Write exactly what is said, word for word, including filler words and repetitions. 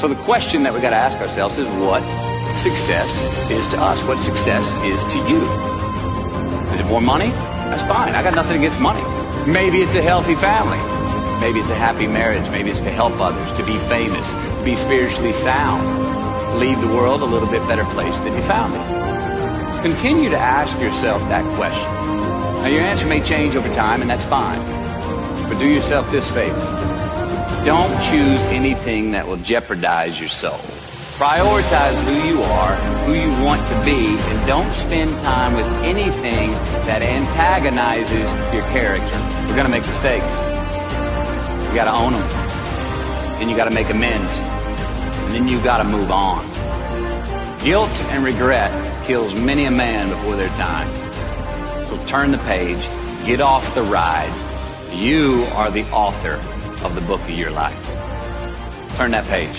So the question that we got to ask ourselves is what success is to us, what success is to you. Is it more money? That's fine. I got nothing against money. Maybe it's a healthy family. Maybe it's a happy marriage. Maybe it's to help others, to be famous, to be spiritually sound, leave the world a little bit better place than you found it. Continue to ask yourself that question. Now, your answer may change over time, and that's fine. But do yourself this favor. Don't choose anything that will jeopardize your soul. Prioritize who you are, who you want to be, and don't spend time with anything that antagonizes your character. We're going to make mistakes. You got to own them. Then you got to make amends. And then you got to move on. Guilt and regret kills many a man before their time. So turn the page, get off the ride. You are the author of the book of your life. Turn that page.